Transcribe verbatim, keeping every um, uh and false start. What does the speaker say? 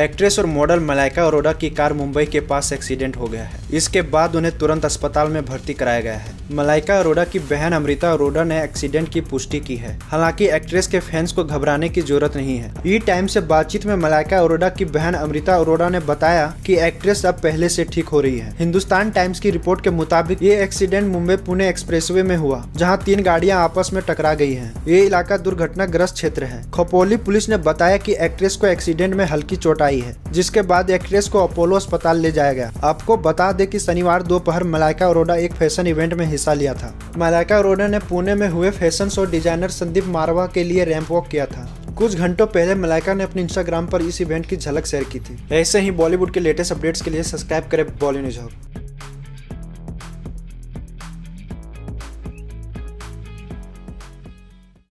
Actress और model Malaika Arora की car Mumbai के पास एक्सीडेंट हो गया है। इसके बाद उन्हें तुरंत अस्पताल में भर्ती कराया गया है। मलाइका अरोड़ा की बहन अमृता अरोड़ा ने एक्सीडेंट की पुष्टि की है। हालांकि एक्ट्रेस के फैंस को घबराने की जरूरत नहीं है। ई टाइम से बातचीत में मलाइका अरोड़ा की बहन अमृता अरोड़ा ने बताया कि एक्ट्रेस अब पहले से ठीक हो रही है। हिंदुस्तान टाइम्स की रिपोर्ट के मुताबिक ये एक्सीडेंट मुंबई पुणे एक्सप्रेसवे में हुआ, जहाँ तीन गाड़ियाँ आपस में टकरा गयी है। ये इलाका दुर्घटनाग्रस्त क्षेत्र है। खोपोली पुलिस ने बताया कि एक्ट्रेस को एक्सीडेंट में हल्की चोट आई है, जिसके बाद एक्ट्रेस को अपोलो अस्पताल ले जाया गया। आपको बता दें कि शनिवार दोपहर मलाइका अरोड़ा एक फैशन इवेंट में हिस्सा लिया था। मलाइका अरोड़ा ने पुणे में हुए fashion show designer Sandeep Marwah के लिए रैंप वॉक किया था। कुछ घंटों पहले मलाइका ने अपने इंस्टाग्राम पर इस इवेंट की झलक शेयर की थी। ऐसे ही बॉलीवुड के लेटेस्ट अपडेट्स के लिए सब्सक्राइब करें बॉलीवुड।